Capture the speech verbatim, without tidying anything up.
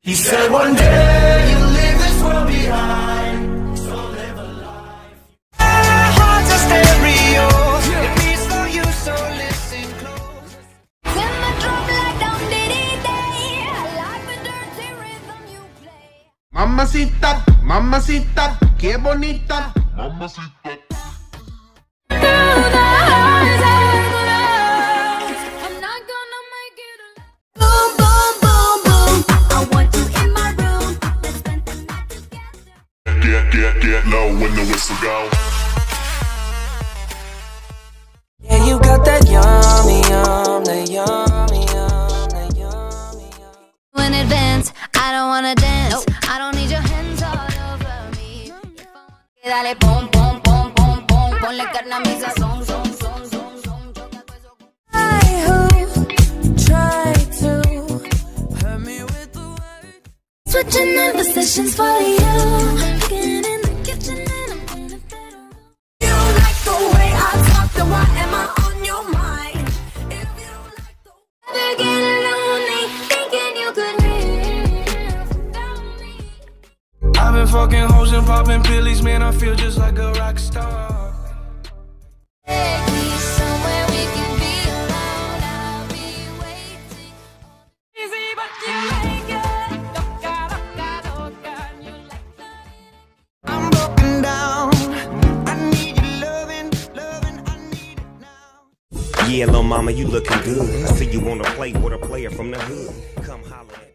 He said one day you'll leave this world behind, so live a life. My heart's a stereo, it beats for you, so listen close. When the drum light down day day, I like the dirty rhythm you play. Mamacita, mamacita, que bonita, mamacita. Get, get low when the whistle go. Yeah, you got that yummy, yum, that yummy, yum, that yummy, yum. When it bends, I don't wanna dance. Nope. I don't need your hands all over me. Dale, pom, pom, pom, pom, pom. Ponle carne a mi sazón, son, son, son, son. I who tried to hurt me with the word. Switching up the sessions for you. Fucking hoes and popping pillies, man, I feel just like a rock star. Take me somewhere we can be alone, I'll be waiting. Easy, but you make it. Toca, toca, toca, you like that. I'm broken down, I need your loving, loving, I need it now. Yeah, little mama, you looking good. I see you wanna play with a player from the hood. Come holler.